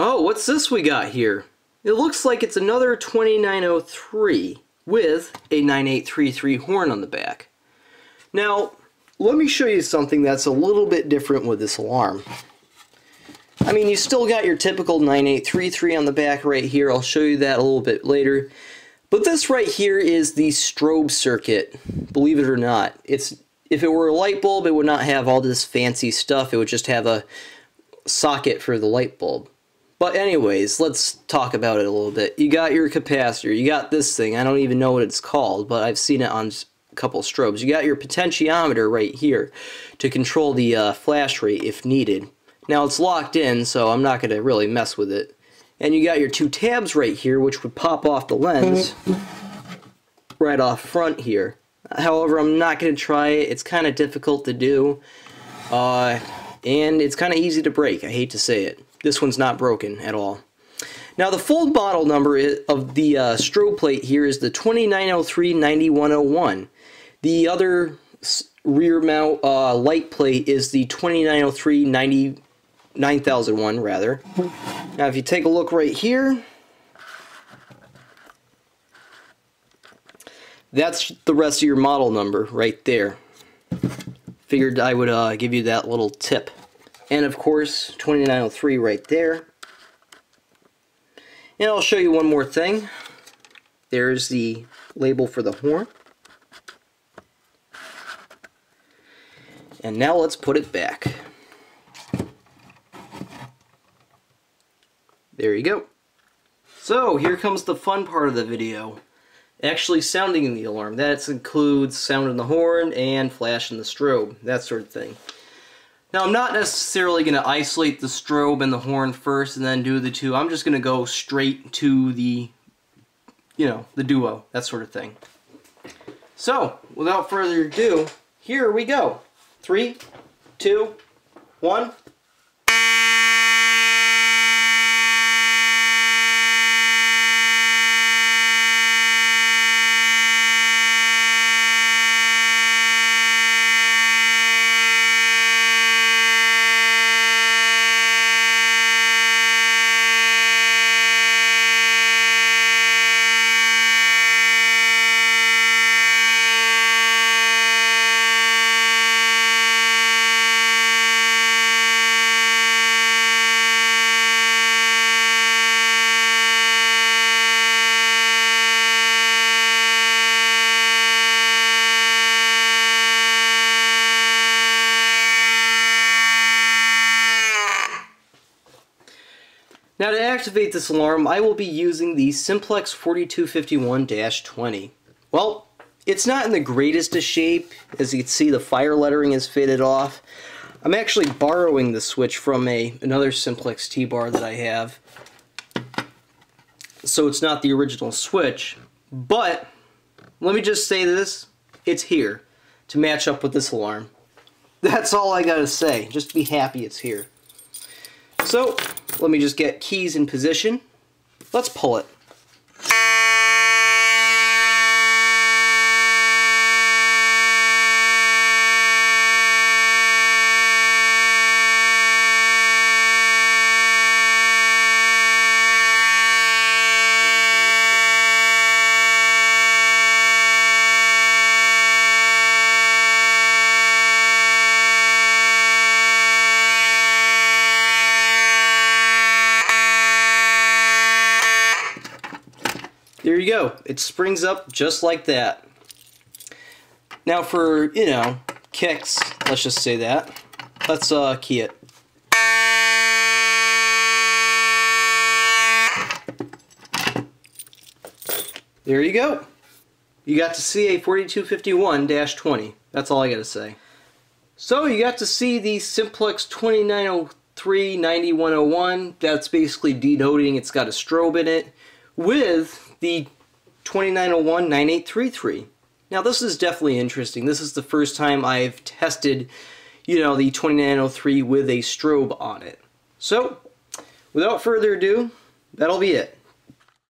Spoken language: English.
Oh, what's this we got here? It looks like it's another 2903 with a 9833 horn on the back. Now, let me show you something that's a little bit different with this alarm. I mean, you still got your typical 9833 on the back right here. I'll show you that a little bit later. But this right here is the strobe circuit, believe it or not. If it were a light bulb, it would not have all this fancy stuff. It would just have a socket for the light bulb. But anyways, let's talk about it a little bit. You got your capacitor. You got this thing. I don't even know what it's called, but I've seen it on a couple strobes. You got your potentiometer right here to control the flash rate if needed. Now it's locked in, so I'm not going to really mess with it. And you got your two tabs right here, which would pop off the lens right off front here. However, I'm not going to try it. It's kind of difficult to do, and it's kind of easy to break. I hate to say it. This one's not broken at all. Now the full model number of the strobe plate here is the 2903-9101. The other rear mount light plate is the 2903-9001 rather. Now if you take a look right here, that's the rest of your model number right there. Figured I would give you that little tip. And of course, 2903 right there. And I'll show you one more thing. There's the label for the horn. And now let's put it back. There you go. So here comes the fun part of the video. Actually sounding the alarm. That includes sounding the horn and flashing the strobe, that sort of thing. Now I'm not necessarily going to isolate the strobe and the horn first and then do the two. I'm just going to go straight to the, the duo, that sort of thing. So, without further ado, here we go. 3, 2, 1. Now to activate this alarm, I will be using the Simplex 4251-20. Well, it's not in the greatest of shape. As you can see, the fire lettering is faded off. I'm actually borrowing the switch from another Simplex T-Bar that I have. So it's not the original switch. But, let me just say this, it's here to match up with this alarm. That's all I gotta say. Just be happy it's here. So, let me just get keys in position. Let's pull it. There you go. It springs up just like that. Now for, kicks, let's just say that. Let's key it. There you go. You got to see a 4251-20. That's all I gotta say. So you got to see the Simplex 2903-9101. That's basically denoting it's got a strobe in it with the 2901-9833. Now this is definitely interesting. This is the first time I've tested, the 2903 with a strobe on it. So, without further ado, that'll be it.